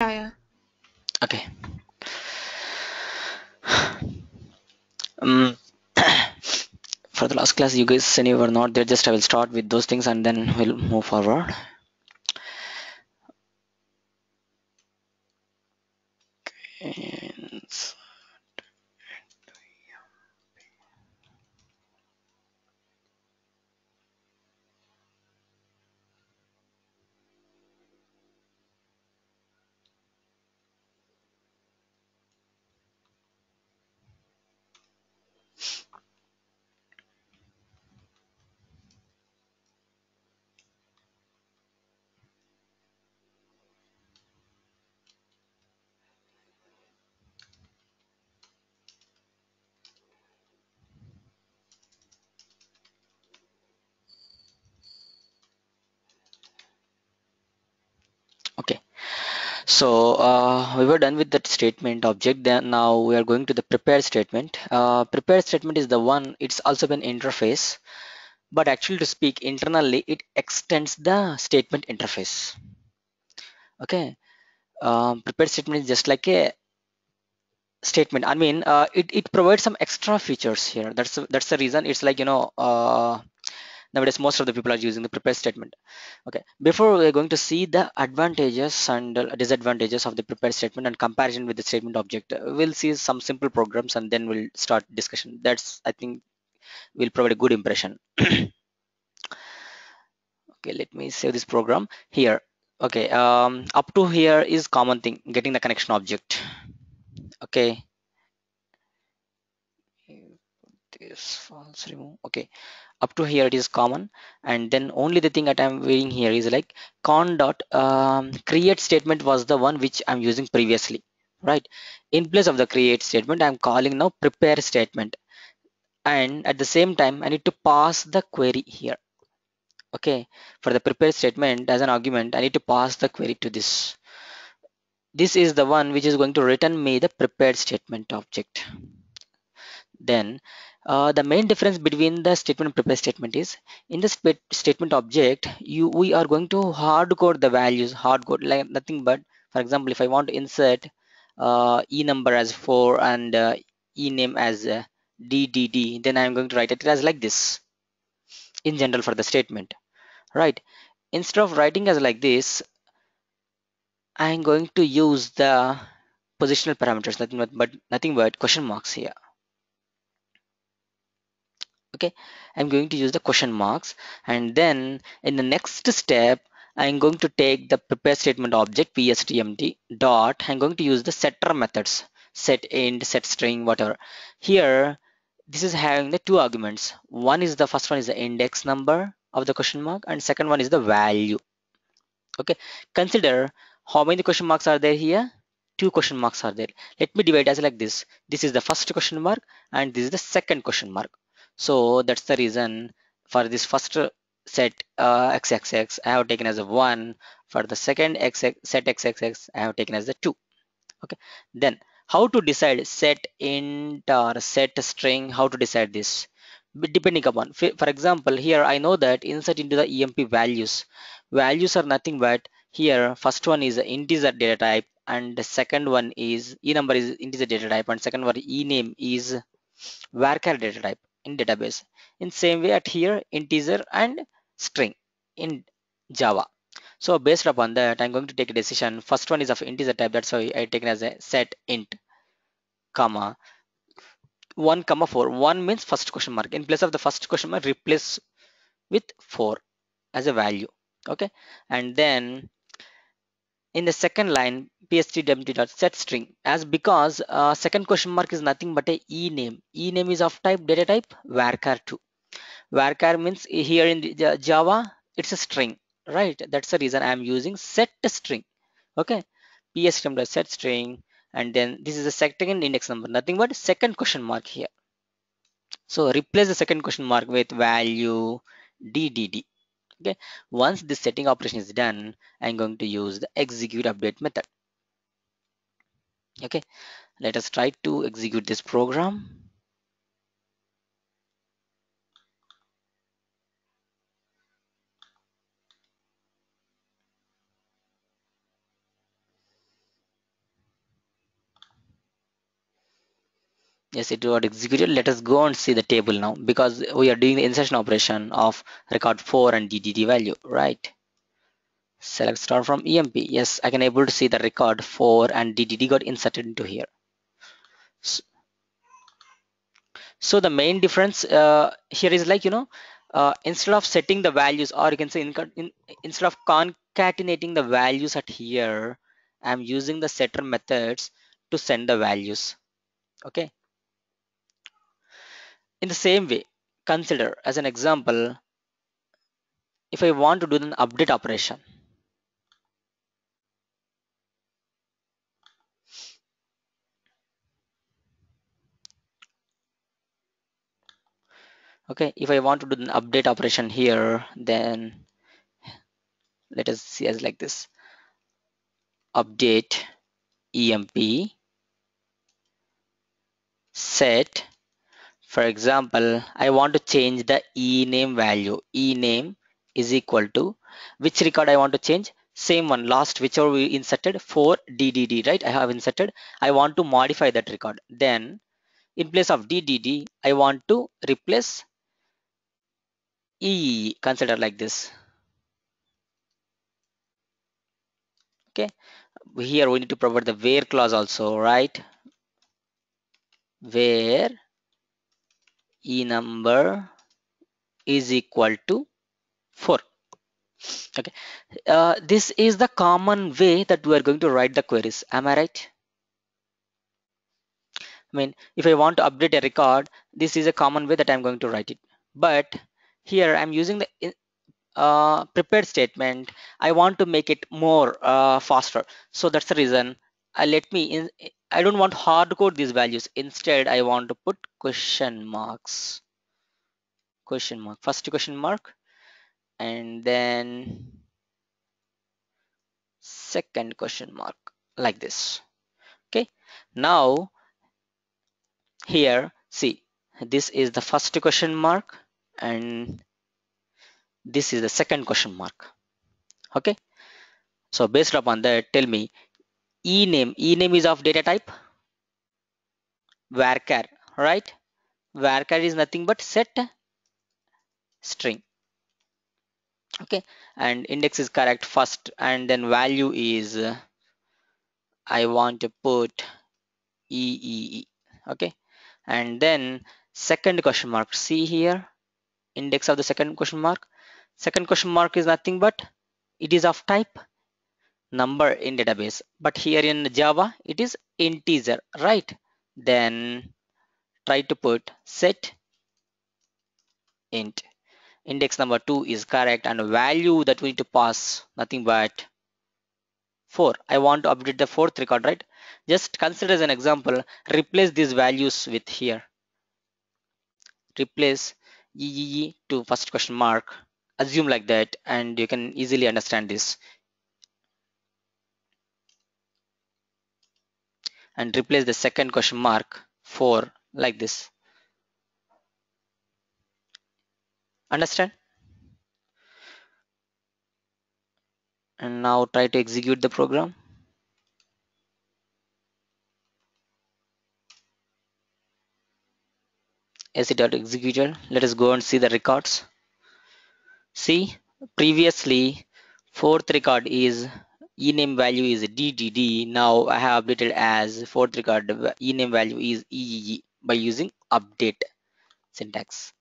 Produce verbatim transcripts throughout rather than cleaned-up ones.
Yeah, yeah. Okay. Um, for the last class, you guys, and you were not there, just I will start with those things and then we'll move forward. So uh, we were done with that statement object. Then now we are going to the prepare statement. Uh, prepare statement is the one, it's also an interface, but actually to speak internally, it extends the statement interface. Okay, um, prepare statement is just like a statement. I mean, uh, it, it provides some extra features here. That's, that's the reason it's like, you know, uh, nowadays most of the people are using the prepare statement. Okay, before we're going to see the advantages and disadvantages of the prepare statement and comparison with the statement object, we'll see some simple programs and then we'll start discussion. That's, I think, will provide a good impression. Okay, let me save this program here. Okay, um, up to here is common thing, getting the connection object. Okay, this false remove. Okay, up to here it is common, and then only the thing that I'm reading here is like con dot um, create statement was the one which I'm using previously, right? In place of the create statement, I'm calling now prepare statement, and at the same time I need to pass the query here. Okay, for the prepare statement as an argument, I need to pass the query to this. This is the one which is going to return me the prepared statement object. Then Uh, the main difference between the statement and prepare statement is in the st statement object, you we are going to hard code the values, hard code like nothing but, for example, if I want to insert uh, e number as four and uh, e name as uh, D D D, then I am going to write it as like this in general for the statement, right? Instead of writing as like this, I am going to use the positional parameters, nothing but, but nothing but question marks here. Okay, I'm going to use the question marks, and then in the next step I'm going to take the prepare statement object P S T M T dot, I'm going to use the setter methods, set end, set string, whatever. Here this is having the two arguments. One is the first one is the index number of the question mark, and second one is the value. Okay, consider how many question marks are there here. Two question marks are there. Let me divide as like this. This is the first question mark and this is the second question mark. So that's the reason for this first set uh, xxx I have taken as a one, for the second xx, set xxx I have taken as a two. Okay, then how to decide set int or set string, how to decide this? But depending upon, for example, here I know that insert into the E M P values. Values are nothing but here first one is integer data type and the second one is e number is integer data type and second one e name is varchar data type. In database, in same way at here integer and string in Java. So based upon that I'm going to take a decision. First one is of integer type, that's why I take it as a set int comma one comma four. One means first question mark, in place of the first question mark replace with four as a value. Okay, and then in the second line P S T M T dot set string, as because uh, second question mark is nothing but a e name. E name is of type data type varchar two. Varchar means here in the Java it's a string, right? That's the reason I am using set string. Okay, P S T M T dot set string, and then this is the second index number, nothing but second question mark here. So replace the second question mark with value D D D. Okay, once this setting operation is done, I'm going to use the execute update method. Okay, let us try to execute this program. Yes, it got executed. Let us go and see the table now, because we are doing the insertion operation of record four and D D D value, right? Select star from E M P. Yes, I can able to see the record four and D D D got inserted into here. So, so the main difference uh, here is like, you know, uh, instead of setting the values, or you can say in, in, instead of concatenating the values at here, I'm using the setter methods to send the values. Okay. In the same way, consider as an example, if I want to do an update operation. Okay, if I want to do an update operation here, then let us see as like this. Update E M P set. For example, I want to change the E name value. E name is equal to which record I want to change? Same one, last, whichever we inserted for D D D, right? I have inserted. I want to modify that record. Then in place of D D D, I want to replace E. Consider like this. Okay, here we need to provide the where clause also, right? Where E number is equal to four. Okay, uh, this is the common way that we are going to write the queries. Am I right? I mean, if I want to update a record, this is a common way that I'm going to write it. But here I'm using the uh, prepared statement. I want to make it more uh, faster. So that's the reason. I let me in. I don't want hard code these values. Instead, I want to put question marks. Question mark. First question mark, and then second question mark, like this. Okay. Now, here, see, this is the first question mark, and this is the second question mark. Okay. So based upon that, tell me. E name, E name is of data type varchar, right? Varchar is nothing but set string. Okay, and index is correct first, and then value is uh, I want to put E E E. Okay, and then second question mark. See here, index of the second question mark. Second question mark is nothing but it is of type number in database, but here in Java it is integer, right? Then try to put set int. Index number two is correct, and value that we need to pass nothing but four. I want to update the fourth record, right? Just consider as an example, replace these values with here. Replace E E E to first question mark. Assume like that, and you can easily understand this. And replace the second question mark for like this. Understand? And now try to execute the program. Yes, it got executed. Let us go and see the records. See, previously fourth record is E name value is D D D. Now I have updated as fourth record E name value is E E E by using update syntax.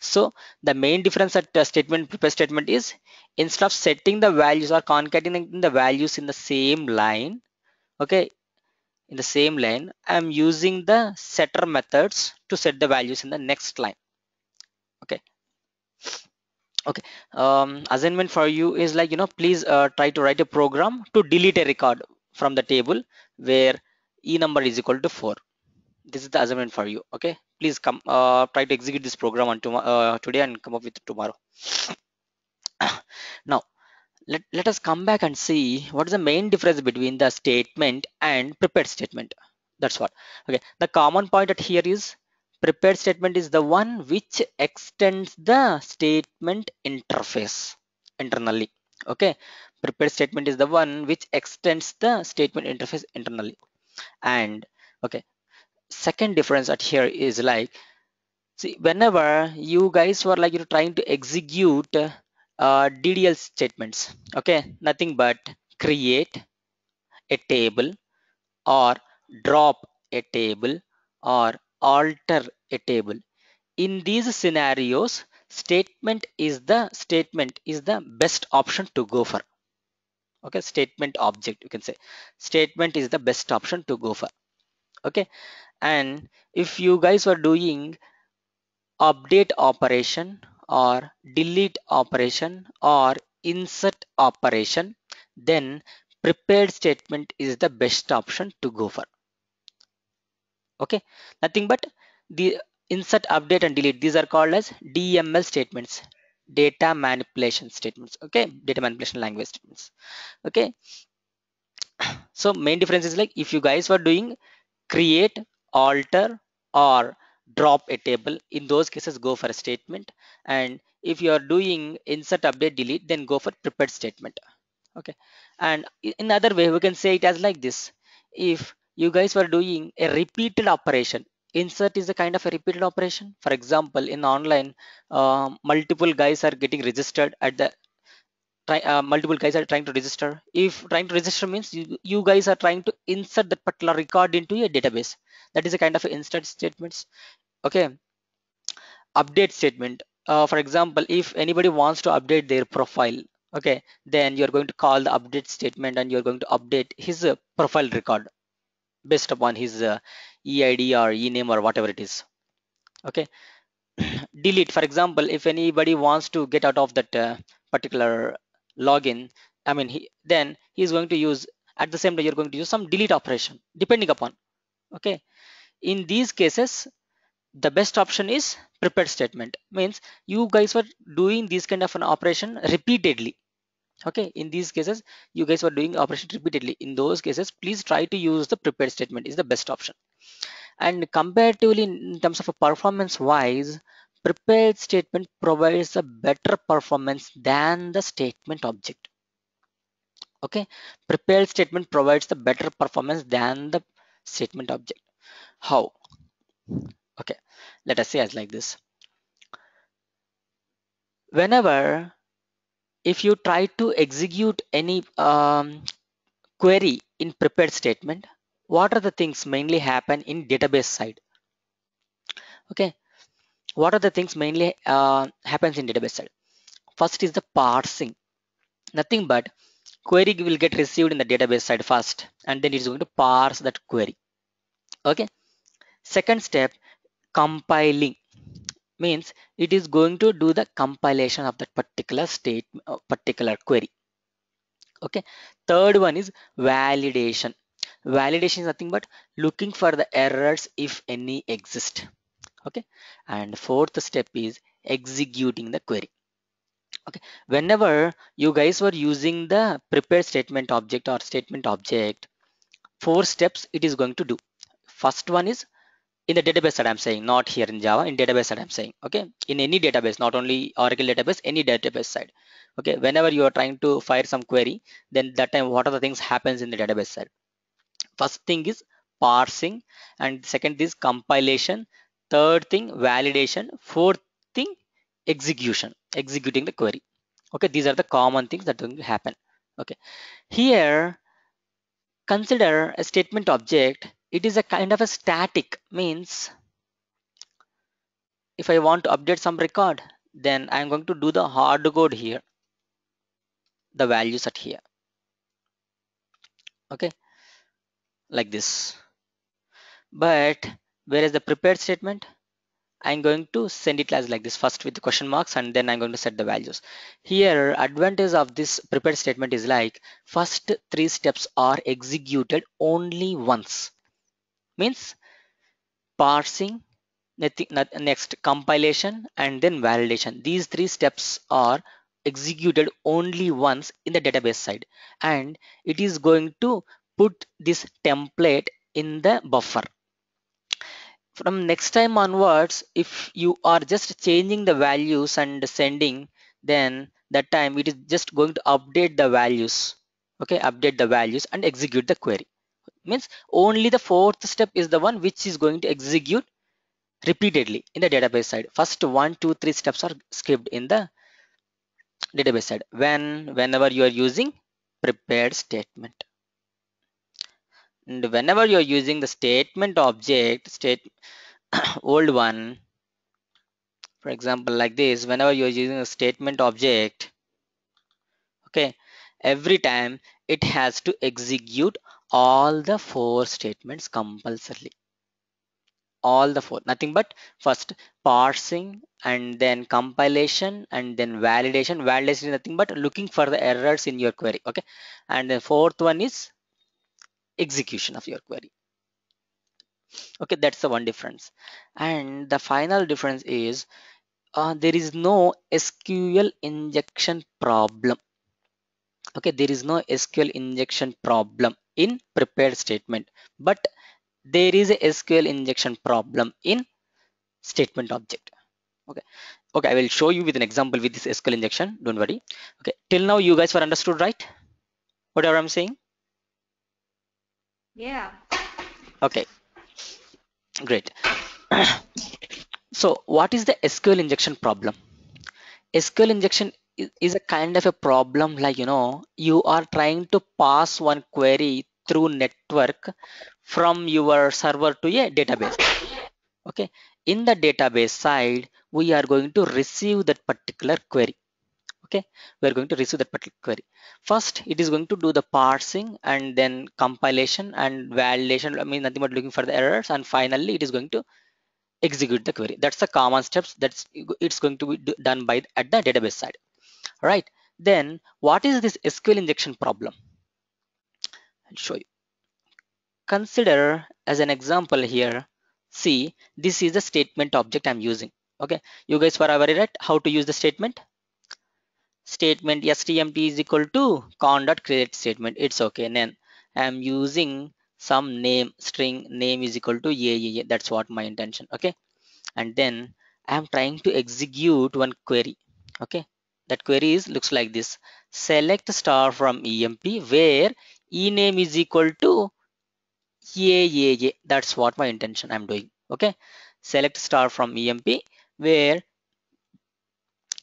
So the main difference at the statement prepare statement is, instead of setting the values or concatenating the values in the same line, okay, in the same line, I'm using the setter methods to set the values in the next line. Okay. Okay, um, assignment for you is like, you know, please uh, try to write a program to delete a record from the table where E number is equal to four. This is the assignment for you. Okay, please come uh, try to execute this program on to, uh, today and come up with it tomorrow. Now, let, let us come back and see what is the main difference between the statement and prepared statement. That's what. Okay, the common point at here is, prepared statement is the one which extends the statement interface internally. Okay, prepared statement is the one which extends the statement interface internally. And okay, second difference at here is like, see, whenever you guys were like, you know, trying to execute uh, D D L statements, okay, nothing but create a table or drop a table or alter a table. In these scenarios, statement is the statement is the best option to go for. Okay, statement object, you can say statement is the best option to go for. Okay, and if you guys were doing update operation or delete operation or insert operation, then prepared statement is the best option to go for. Okay, nothing but the insert, update and delete, these are called as D M L statements, data manipulation statements. Okay, data manipulation language statements. Okay, so main difference is like, if you guys were doing create, alter or drop a table, in those cases go for a statement, and if you are doing insert, update, delete, then go for prepared statement. Okay, and in other way we can say it as like this: if you guys were doing a repeated operation, insert is a kind of a repeated operation. For example, in online, uh, multiple guys are getting registered at the uh, multiple guys are trying to register. If trying to register means you, you guys are trying to insert that particular record into a database, that is a kind of a insert statements. Okay, update statement, uh, for example, if anybody wants to update their profile, okay, then you're going to call the update statement and you're going to update his uh, profile record based upon his uh, E I D or E name or whatever it is. Okay, delete, for example, if anybody wants to get out of that uh, particular login, I mean, he, then he is going to use, at the same time you're going to use some delete operation depending upon. Okay, in these cases the best option is prepared statement, means you guys were doing this kind of an operation repeatedly. Okay, in these cases you guys were doing operation repeatedly, in those cases please try to use the prepared statement is the best option. And comparatively, in terms of a performance wise, prepared statement provides a better performance than the statement object. Okay, prepared statement provides the better performance than the statement object. How? Okay, let us say as like this: whenever if you try to execute any um, query in prepared statement, what are the things mainly happen in database side? Okay, what are the things mainly uh, happens in database side? First is the parsing, nothing but query will get received in the database side first, and then it's going to parse that query. Okay, second step, compiling, means it is going to do the compilation of that particular state uh, particular query. Okay, third one is validation. Validation is nothing but looking for the errors if any exist. Okay, and fourth step is executing the query. Okay, whenever you guys were using the prepared statement object or statement object, four steps it is going to do. First one is in the database that I'm saying, not here in Java, in database that I'm saying. Okay, in any database, not only Oracle database, any database side. Okay, whenever you are trying to fire some query, then that time what are the things happens in the database side? First thing is parsing, and second is compilation, third thing validation, fourth thing execution, executing the query. Okay, these are the common things that going to happen. Okay, here consider a statement object. It is a kind of a static, means if I want to update some record, then I am going to do the hard code here, the values at here. Okay, like this. But whereas the prepared statement, I'm going to send it as like this, first with the question marks, and then I'm going to set the values. Here advantage of this prepared statement is like, first three steps are executed only once, means parsing, next compilation, and then validation. These three steps are executed only once in the database side, and it is going to put this template in the buffer. From next time onwards, if you are just changing the values and sending, then that time it is just going to update the values. Okay, update the values and execute the query. means only the fourth step is the one which is going to execute repeatedly in the database side. First one, two, three steps are skipped in the database side when whenever you are using prepared statement. And whenever you are using the statement object, state old one, for example, like this, whenever you are using a statement object, okay, every time it has to execute all the four statements compulsorily. All the four, nothing but first parsing and then compilation and then validation. Validation is nothing but looking for the errors in your query, okay, and the fourth one is execution of your query. Okay, that's the one difference. And the final difference is uh, there is no S Q L injection problem. Okay, there is no S Q L injection problem in prepared statement, but there is a S Q L injection problem in statement object. Okay, okay, I will show you with an example with this S Q L injection. Don't worry. Okay, till now you guys were understood, right? Whatever I'm saying. Yeah. Okay. Great. So what is the S Q L injection problem? S Q L injection is, is a kind of a problem like, you know, you are trying to pass one query through network from your server to a database. Okay, in the database side, we are going to receive that particular query. Okay, we are going to receive that particular query. First, it is going to do the parsing and then compilation and validation. I mean, nothing but looking for the errors, and finally, it is going to execute the query. That's the common steps. That's it's going to be do, done by at the database side. All right. Then, what is this S Q L injection problem? I'll show you. Consider as an example here. See, this is the statement object I'm using. Okay, you guys were already right how to use the statement. Statement stmt is equal to con dot create statement. It's okay. And then I'm using some name string. Name is equal to A A A. That's what my intention. Okay, and then I'm trying to execute one query. Okay, that query is looks like this: select star from emp where e name is equal to A A A. That's what my intention I'm doing. Okay, select star from emp where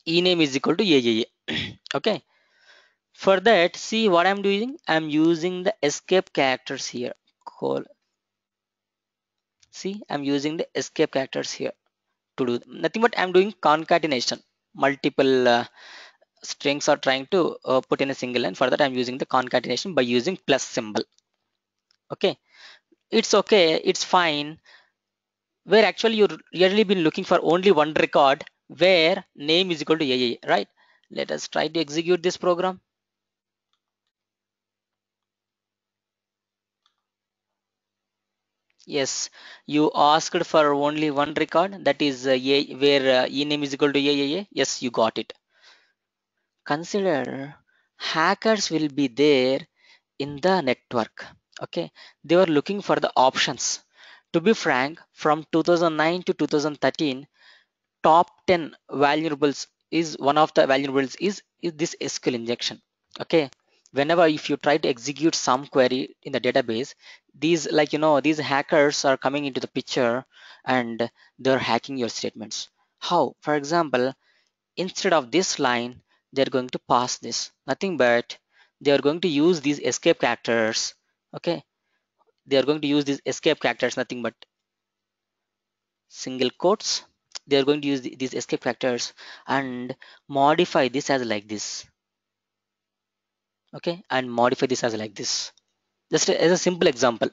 e name is equal to A A A. Okay, for that, see what I'm doing. I'm using the escape characters here. Cool. See, I'm using the escape characters here to do nothing but I'm doing concatenation. Multiple uh, strings are trying to uh, put in a single line. For that, I'm using the concatenation by using plus symbol. Okay, it's okay, it's fine. Where actually you really been looking for only one record where name is equal to A A A, right? Let us try to execute this program. Yes, you asked for only one record, that is uh, a, where uh, e name is equal to A A A. Yes, you got it. Consider hackers will be there in the network. Okay, they were looking for the options. To be frank, from two thousand nine to two thousand thirteen, top ten vulnerables is one of the vulnerables is, is this S Q L injection. Okay, whenever if you try to execute some query in the database, these like you know these hackers are coming into the picture and they're hacking your statements. How? For example, instead of this line, they're going to pass this, nothing but they are going to use these escape characters. Okay, they are going to use these escape characters, nothing but single quotes. They are going to use these escape characters and modify this as like this. Okay, and modify this as like this. Just as a simple example,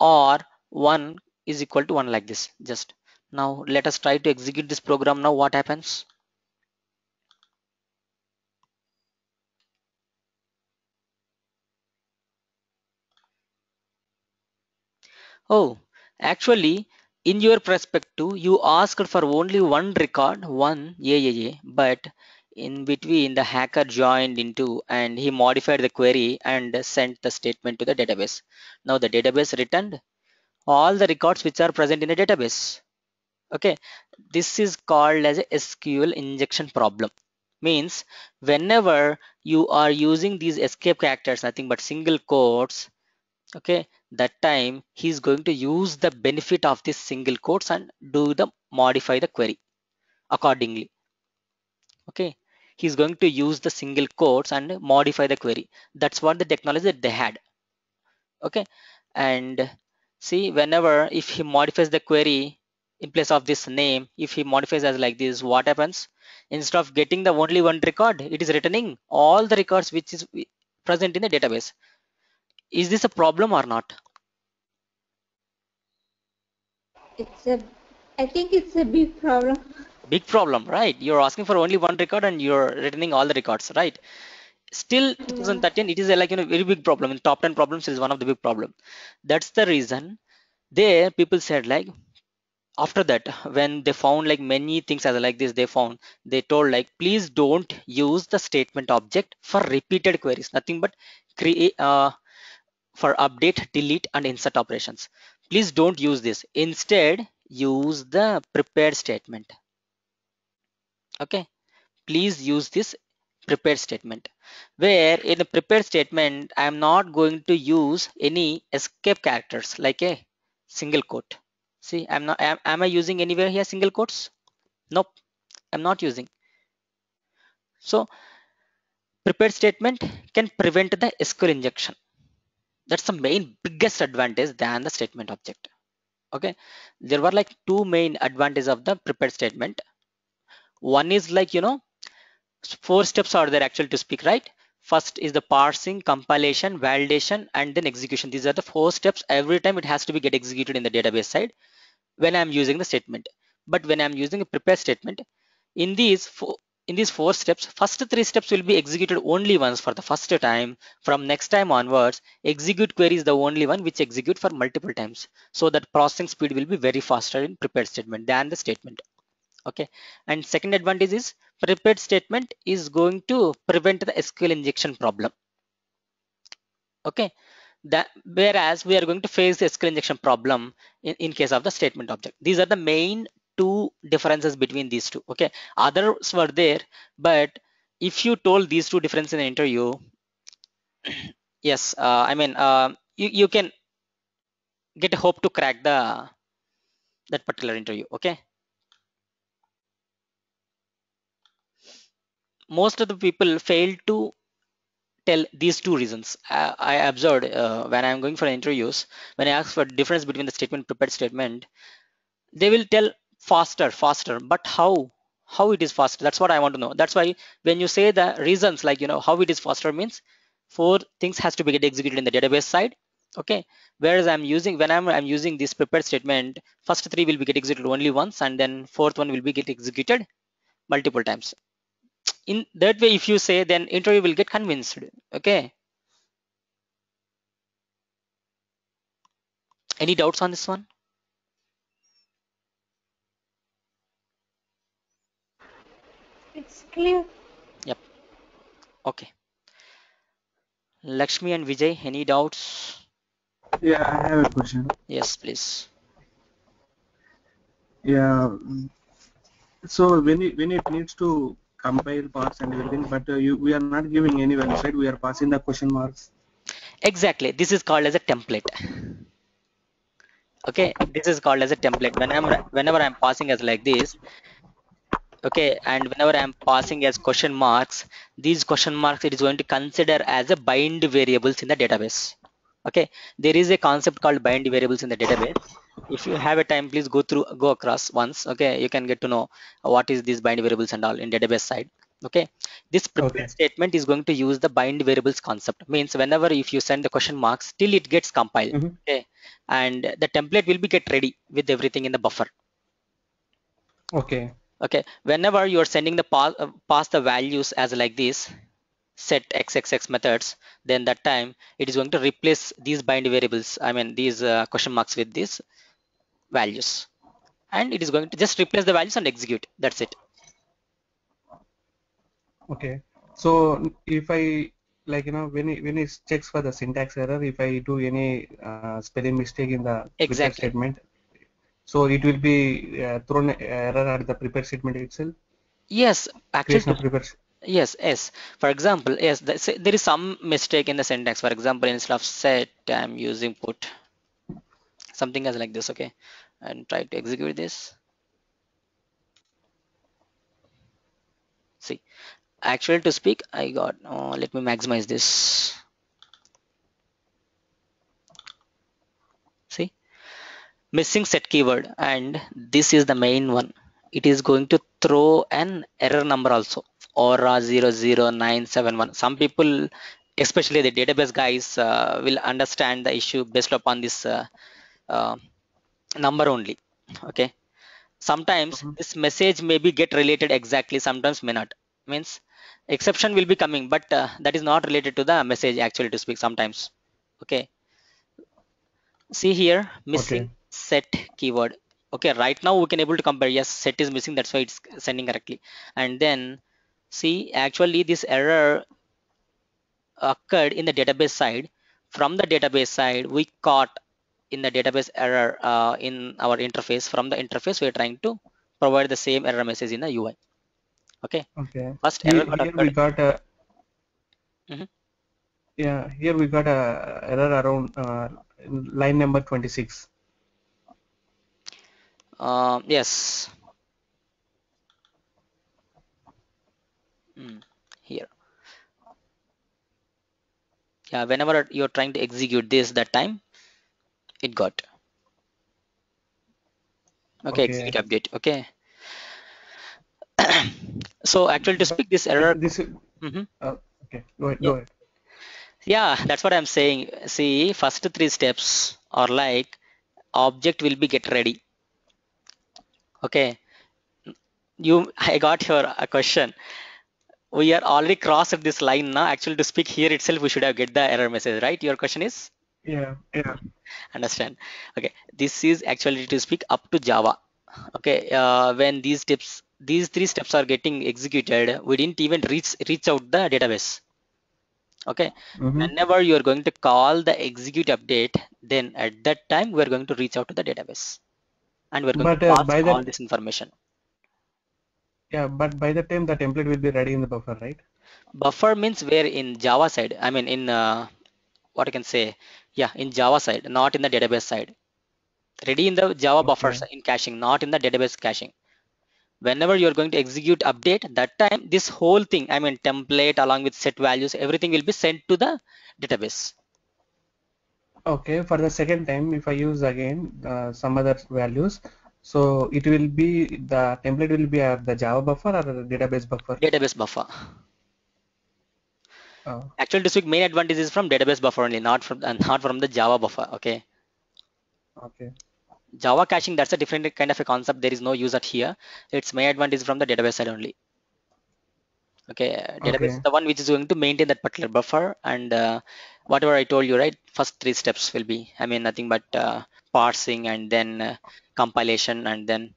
or one is equal to one like this. Just now, let us try to execute this program. Now, what happens? Oh, actually, in your perspective, you asked for only one record, one A A A, but in between the hacker joined into and he modified the query and sent the statement to the database. Now the database returned all the records which are present in the database. Okay, this is called as a S Q L injection problem. Means whenever you are using these escape characters, nothing but single quotes, okay, that time he is going to use the benefit of this single quotes and do the modify the query accordingly. Okay, he's going to use the single quotes and modify the query. That's what the technology that they had. Okay, and see, whenever if he modifies the query in place of this name, if he modifies as like this, what happens? Instead of getting the only one record, it is returning all the records which is present in the database. Is this a problem or not? It's a, I think it's a big problem. Big problem, right? You're asking for only one record and you're returning all the records, right? Still, twenty thirteen, it is a, like you know very big problem. In top ten problems, it is one of the big problem. That's the reason there people said like after that when they found like many things as like this, they found they told like please don't use the statement object for repeated queries. Nothing but create uh, for update, delete, and insert operations. Please don't use this. Instead, use the prepared statement. Okay, please use this prepared statement, where in the prepared statement I am not going to use any escape characters like a single quote. See, I'm not am, am I using anywhere here single quotes? Nope, I'm not using. So prepared statement can prevent the S Q L injection. That's the main biggest advantage than the statement object. Okay, there were like two main advantages of the prepared statement. One is like you know four steps are there actually to speak, right? First is the parsing, compilation, validation, and then execution. These are the four steps. Every time it has to be get executed in the database side when I'm using the statement. But when I'm using a prepared statement, in these four in these four steps, first three steps will be executed only once for the first time. From next time onwards, execute query is the only one which execute for multiple times. So that processing speed will be very faster in prepared statement than the statement. Okay, and second advantage is prepared statement is going to prevent the S Q L injection problem. Okay, that whereas we are going to face the S Q L injection problem in, in case of the statement object. These are the main two differences between these two. Okay, others were there, but if you told these two differences in the interview, yes, uh, I mean uh, you, you can get hope to crack the that particular interview. Okay, most of the people fail to tell these two reasons. I, I observed uh, when I'm going for interviews, when I ask for difference between the statement prepared statement, they will tell faster, faster. But how? How it is faster? That's what I want to know. That's why when you say the reasons, like you know how it is faster means four things has to be get executed in the database side. Okay. Whereas I'm using when I'm I'm using this prepared statement, first three will be get executed only once, and then fourth one will be get executed multiple times. In that way, if you say, then interview will get convinced. Okay, any doubts on this one? It's clear. Yep. Okay, Lakshmi and Vijay, any doubts? Yeah, I have a question. Yes, please. Yeah, so when it, when it needs to compile, parse, and everything, but uh, you, we are not giving any value, right? We are passing the question marks. Exactly. This is called as a template. Okay, this is called as a template. When I'm, whenever I'm passing as like this, okay, and whenever I'm passing as question marks, these question marks it is going to consider as a bind variables in the database. Okay, there is a concept called bind variables in the database. If you have a time, please go through go across once. Okay, you can get to know what is these bind variables and all in database side. Okay, this prepared okay. statement is going to use the bind variables concept. Means whenever if you send the question marks till it gets compiled, mm-hmm. okay, and the template will be get ready with everything in the buffer. Okay. Okay. Whenever you are sending the pass, uh, pass the values as like this, set xxx methods, then that time it is going to replace these bind variables. I mean these uh, question marks with this. Values, and it is going to just replace the values and execute. That's it. Okay, so if I like you know when it, when it checks for the syntax error, if I do any uh, spelling mistake in the exact statement, so it will be uh, thrown error at the prepared statement itself. Yes, actually. Creation of prepared. Yes, s. For example, yes, there is some mistake in the syntax. For example, instead of set, I'm using put. Something as like this, okay? And try to execute this. See, actually to speak, I got. Oh, let me maximize this. See, missing set keyword, and this is the main one. It is going to throw an error number also. Or zero zero nine seven one. Some people, especially the database guys, uh, will understand the issue based upon this uh, uh, number only. Okay. Sometimes mm-hmm. this message may be get related exactly. Sometimes may not. Means exception will be coming, but uh, that is not related to the message actually to speak. Sometimes. Okay. See here, missing okay. set keyword. Okay. Right now we can able to compare. Yes, set is missing. That's why it's sending correctly. And then. See, actually this error occurred in the database side. From the database side, we caught in the database error uh, in our interface. From the interface, we are trying to provide the same error message in the U I. Okay. Okay. First here, error got here we got a. Mm-hmm. Yeah, here we got a error around uh, line number twenty-six. Uh, yes. Mm, here, yeah, whenever you're trying to execute this, that time it got okay, okay. execute update, okay. So actually to speak, this error this is, mm-hmm. uh, okay go ahead, yeah. go ahead yeah, that's what I'm saying. See, first three steps are like object will be get ready, okay. You I got your a question. We are already crossed this line now. Actually, to speak, here itself, we should have get the error message, right? Your question is? Yeah, yeah. Understand. Okay, this is actually to speak up to Java. Okay, uh, when these tips, these three steps are getting executed, we didn't even reach reach out the database. Okay, mm-hmm. whenever you are going to call the execute update, then at that time we are going to reach out to the database, and we're going but, to pass uh, all this information. Yeah, but by the time the template will be ready in the buffer, right? Buffer means where in Java side, I mean in uh, what I can say, yeah, in Java side, not in the database side. Ready in the Java okay. buffers in caching, not in the database caching. Whenever you're going to execute update, that time this whole thing, I mean template along with set values, everything will be sent to the database. Okay, for the second time, if I use again uh, some other values, so it will be, the template will be at the Java buffer or the database buffer? Database buffer. Oh. Actually, this week main advantage is from database buffer only, not from uh, not from the Java buffer. Okay. Okay. Java caching, that's a different kind of a concept. There is no use at here. Its main advantage is from the database side only. Okay. Database okay. is the one which is going to maintain that particular buffer, and uh, whatever I told you, right? First three steps will be, I mean, nothing but uh, parsing and then. Uh, compilation, and then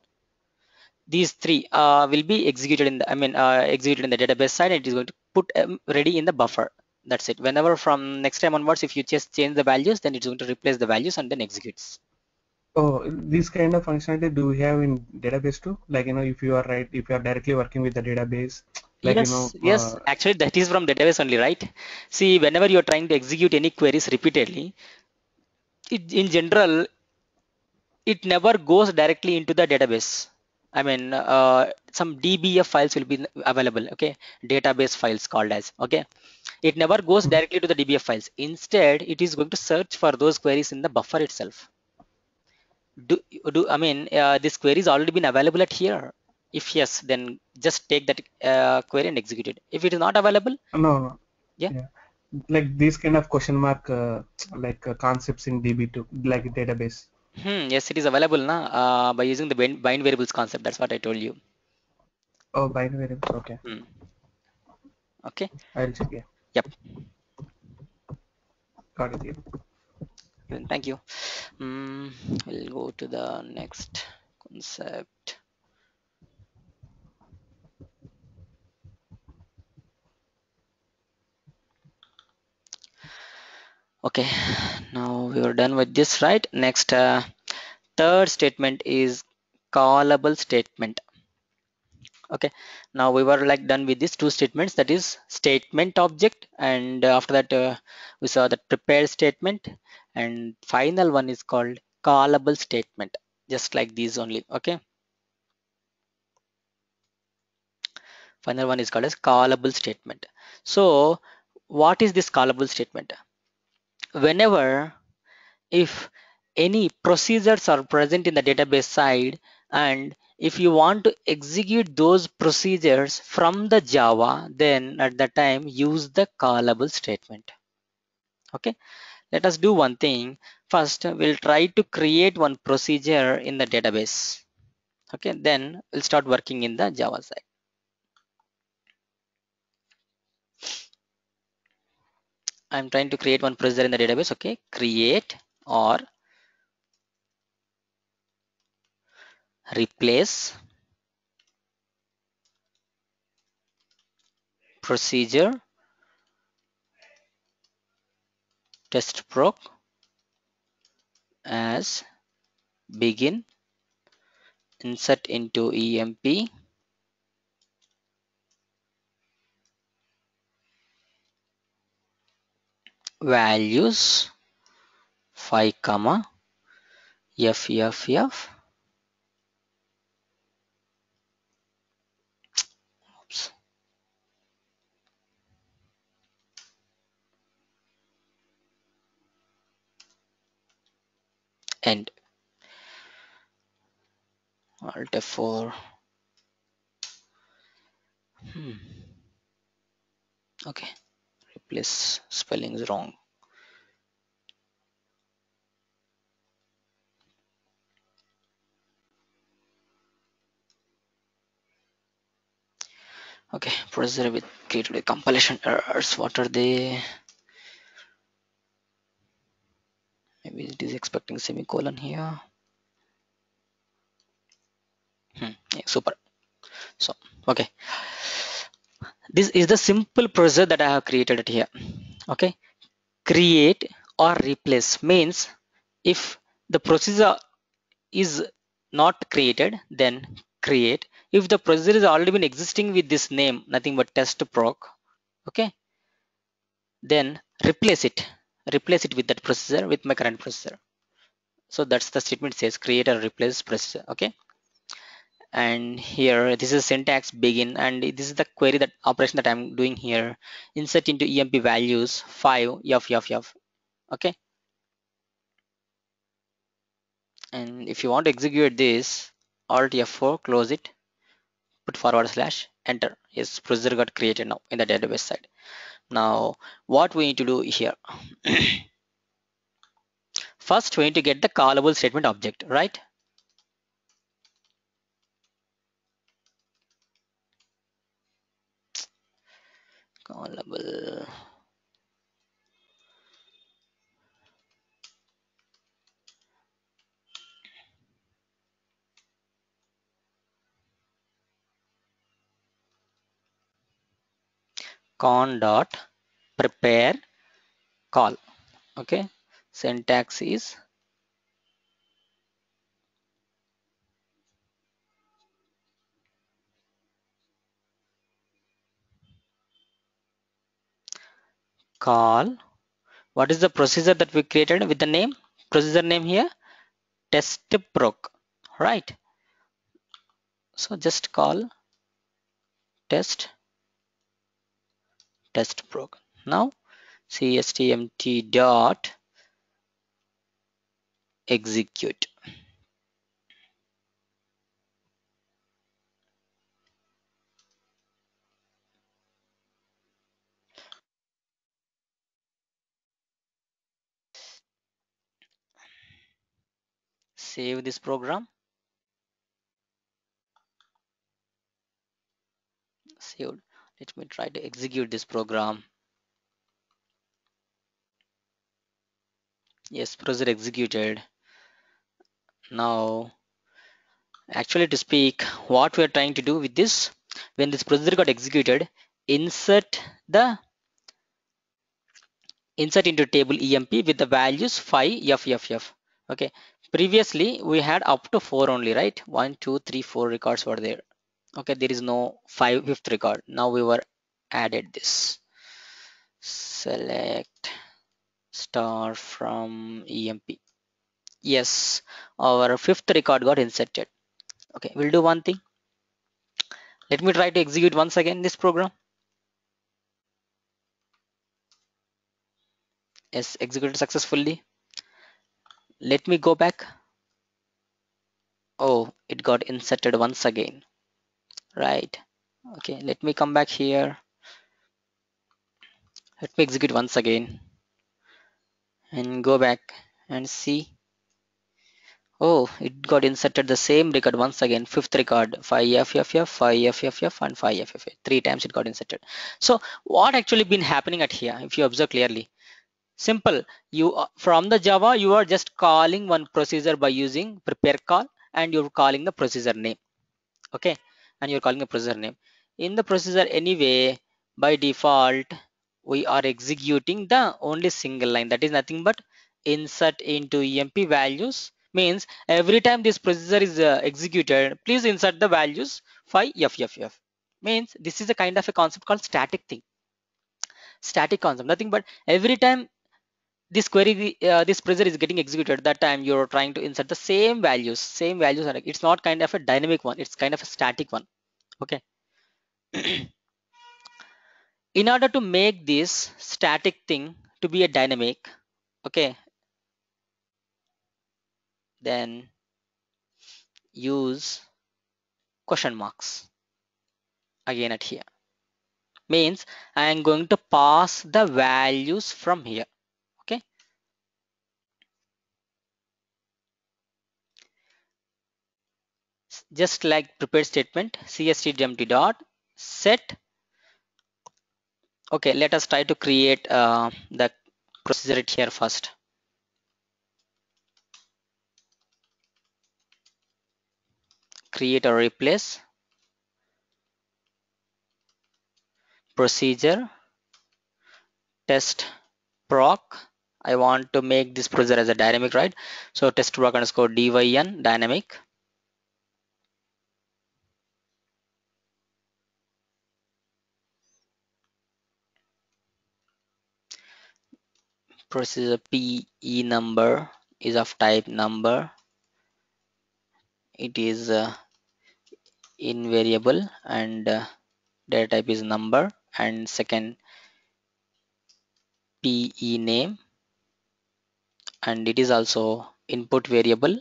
these three uh, will be executed in the, I mean uh, executed in the database side, and it is going to put um, ready in the buffer. That's it. Whenever from next time onwards, if you just change the values, then it's going to replace the values and then executes. Oh, this kind of functionality do we have in database too? Like, you know, if you are right, if you are directly working with the database. Like, yes, you know, yes. Uh, actually, that is from database only, right? See, whenever you are trying to execute any queries repeatedly, it, in general, it never goes directly into the database. I mean, uh, some D B F files will be available, okay? Database files called as, okay? It never goes directly to the D B F files. Instead, it is going to search for those queries in the buffer itself. Do, do I mean, uh, this query has already been available at here. If yes, then just take that uh, query and execute it. If it is not available? No, no. Yeah? yeah. Like these kind of question mark, uh, like uh, concepts in D B two, like database. Hmm, yes, it is available na, uh, by using the bind, bind variables concept. That's what I told you. Oh, bind variables. Okay. Hmm. Okay. I'll check. Yeah. Yep. Got it. Yeah. Thank you. Um, we'll go to the next concept. Okay, now we are done with this, right? Next, uh, third statement is callable statement. Okay, now we were like done with these two statements, that is statement object, and uh, after that uh, we saw the prepare statement, and final one is called callable statement, just like these only. Okay, final one is called as callable statement. So what is this callable statement? Whenever if any procedures are present in the database side, and if you want to execute those procedures from the Java, then at that time use the callable statement. Okay, let us do one thing. First we'll try to create one procedure in the database. Okay, then we'll start working in the Java side. I'm trying to create one procedure in the database. Okay, create or replace procedure test proc as begin, insert into E M P, values five comma F F F. End. Alt F four. Hmm. Okay, replace spelling is wrong. Okay, procedure with created with compilation errors. What are they? Maybe it is expecting semicolon here. Hmm, yeah, super. So okay, this is the simple procedure that I have created it here. Okay, create or replace means if the procedure is not created, then create. If the procedure is already been existing with this name, nothing but test proc, okay, then replace it. Replace it with that procedure, with my current procedure. So that's the statement says create or replace procedure. Okay, and here this is syntax begin, and this is the query, that operation that I'm doing here, insert into E M P values five f f f. Okay, and if you want to execute this, alt F four, close it, put forward slash, enter. Yes, procedure got created now in the database side. Now what we need to do here, first we need to get the callable statement object, right? Callable con dot prepare call. Okay, syntax is call. What is the procedure that we created with the name, procedure name here, test proc, right? So just call test test proc. Now cstmt dot execute. Save this program. Saved. Let me try to execute this program. Yes, procedure executed. Now, actually to speak, what we are trying to do with this, when this procedure got executed, insert the insert into table E M P with the values five F F F. Okay, previously we had up to four only, right? One, two, three, four records were there. Okay, there is no five fifth record. Now we were added this. Select star from E M P. Yes, our fifth record got inserted. Okay, we'll do one thing. Let me try to execute once again this program. Yes, executed successfully. Let me go back. Oh, it got inserted once again. Right. Okay, let me come back here. Let me execute once again and go back and see. Oh, it got inserted the same record once again, fifth record, five F F F, five F F F and five F F F. Three times it got inserted. So what actually been happening at here, if you observe clearly? Simple, you from the Java, you are just calling one procedure by using prepare call, and you're calling the procedure name. Okay, and you're calling the procedure name. In the procedure anyway, by default, we are executing the only single line, that is nothing but insert into E M P values. Means every time this procedure is uh, executed, please insert the values five F F F. Means this is a kind of a concept called static thing, static concept, nothing but every time this query, uh, this procedure is getting executed, that time you're trying to insert the same values, same values. It's not kind of a dynamic one, it's kind of a static one. Okay. In order to make this static thing to be a dynamic, okay, then use question marks again at here. Means I am going to pass the values from here. Okay, just like prepare statement, C S T empty dot set. Okay, let us try to create uh, the procedure here first. Create or replace procedure test proc. I want to make this procedure as a dynamic, right? So test proc underscore dyn dynamic. Procedure P E number is of type number. It is uh, in variable and uh, data type is number, and second P E name, and it is also input variable,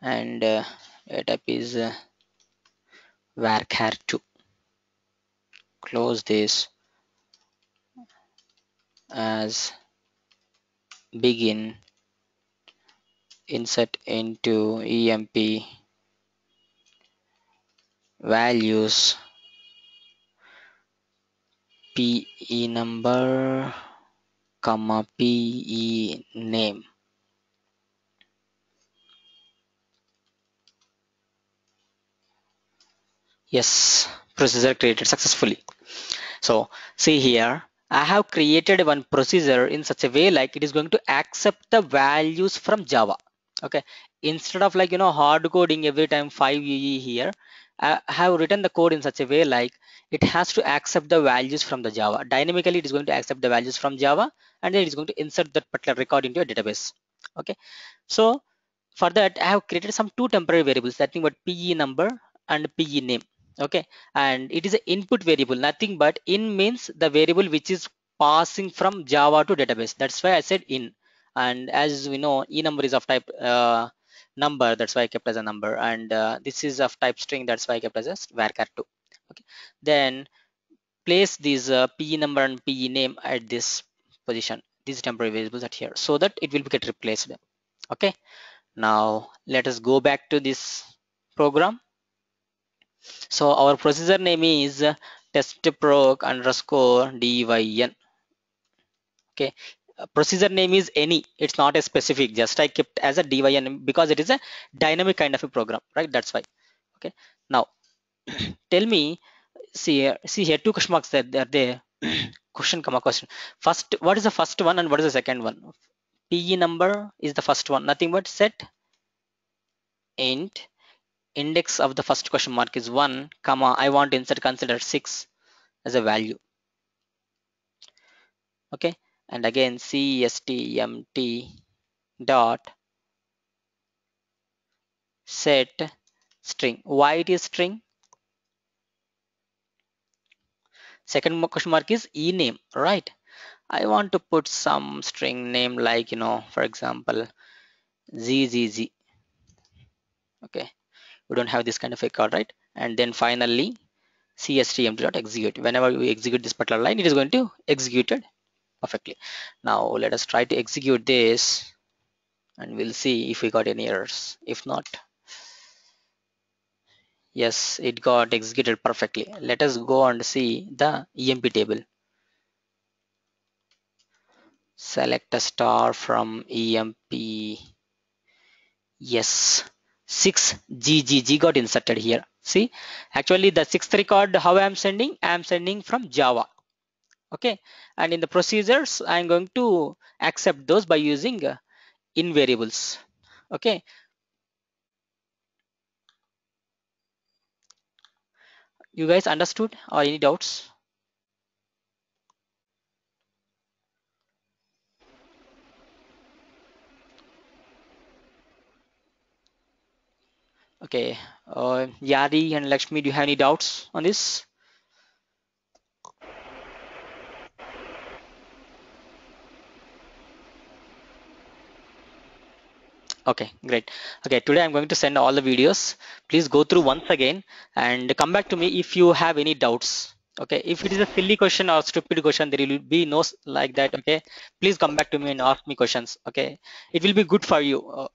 and uh, data type is uh, varchar two. Close this as begin insert into E M P values P E number comma P E name. Yes, procedure created successfully. So see here, I have created one procedure in such a way like it is going to accept the values from Java. Okay, instead of like, you know, hard coding every time five E E here, I have written the code in such a way like it has to accept the values from the Java. Dynamically, it is going to accept the values from Java, and then it is going to insert that particular record into a database. Okay, so for that, I have created some two temporary variables, that means what P E number and P E name. Okay, and it is an input variable, nothing but in means the variable which is passing from Java to database. That's why I said in. And as we know, E number is of type uh, number, that's why I kept as a number, and uh, this is of type string, that's why I kept as a varchar two. Okay, then place these uh, P E number and P E name at this position, these temporary variables at here, so that it will get replaced. Okay, now let us go back to this program. So our procedure name is uh, testproc underscore dyn. Okay, procedure name is any, it's not a specific, just I kept as a dyn because it is a dynamic kind of a program, right? That's why. Okay, now tell me, see here, see here two question marks that they are there. Question comma question. First, what is the first one and what is the second one? P E number is the first one, nothing but set int index of the first question mark is one, comma, I want to insert consider six as a value. Okay, and again cstmt dot set string. Why it is string? Second question mark is e name, right? I want to put some string name like, you know, for example, zzz. Okay, we don't have this kind of a card, right? And then finally cstmt.execute. Whenever we execute this particular line, it is going to execute it perfectly. Now let us try to execute this and we'll see if we got any errors. If not, yes, it got executed perfectly. Let us go and see the E M P table. Select a star from E M P. Yes, six G G G got inserted here. See, actually the sixth record, how I am sending? I am sending from Java. Okay, and in the procedures, I am going to accept those by using in variables. Okay. You guys understood or any doubts? Okay, uh, Yari and Lakshmi, do you have any doubts on this? Okay, great. Okay, today I'm going to send all the videos. Please go through once again and come back to me if you have any doubts. Okay, if it is a silly question or stupid question, there will be no like that. Okay, please come back to me and ask me questions. Okay, it will be good for you uh,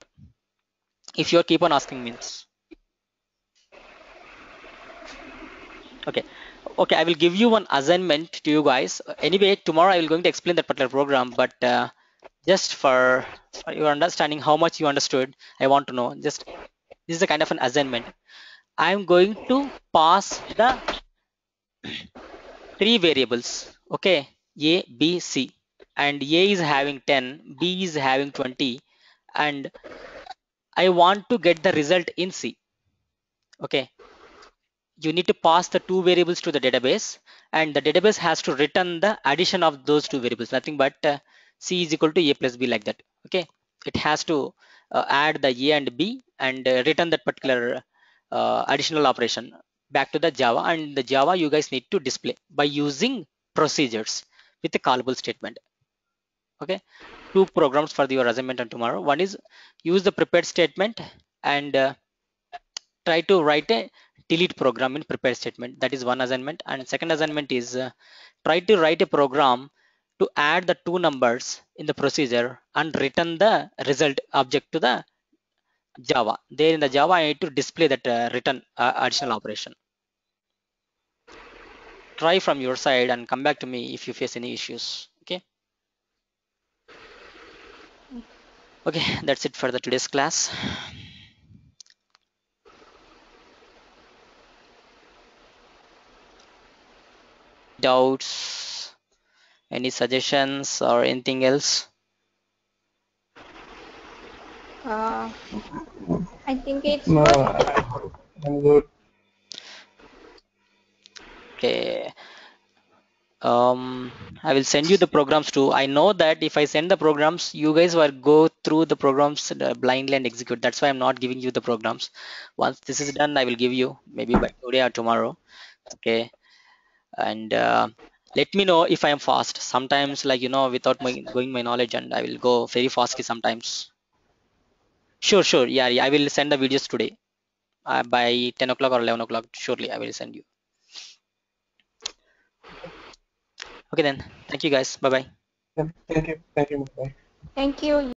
if you keep on asking me. Okay. Okay, I will give you one assignment to you guys. Anyway, tomorrow I will going to explain that particular program, but uh, just for, for your understanding, how much you understood, I want to know. Just this is a kind of an assignment. I am going to pass the three variables, okay, A, B, C, and A is having ten, B is having twenty, and I want to get the result in C. Okay, you need to pass the two variables to the database, and the database has to return the addition of those two variables, nothing but uh, C is equal to A plus B, like that. Okay, it has to uh, add the A and B and uh, return that particular uh, additional operation back to the Java, and the Java you guys need to display by using procedures with a callable statement. Okay, two programs for your assignment on tomorrow. One is use the prepared statement and uh, try to write a delete program in prepared statement. That is one assignment, and second assignment is uh, try to write a program to add the two numbers in the procedure and return the result object to the Java. There in the Java, I need to display that uh, return uh, additional operation. Try from your side and come back to me if you face any issues. Okay. Okay, that's it for the today's class. Doubts? Any suggestions or anything else? Uh, I think it's no, good. I'm good. Okay. Um, I will send you the programs too. I know that if I send the programs, you guys will go through the programs blindly and execute. That's why I'm not giving you the programs. Once this is done, I will give you maybe by today or tomorrow. Okay. And uh, let me know if I am fast. Sometimes, like, you know, without my going my knowledge, and I will go very fast sometimes. Sure, sure. Yeah, yeah, I will send the videos today uh, by ten o'clock or eleven o'clock. Surely I will send you. Okay then. Thank you guys. Bye bye. Thank you. Thank you. Bye. Thank you.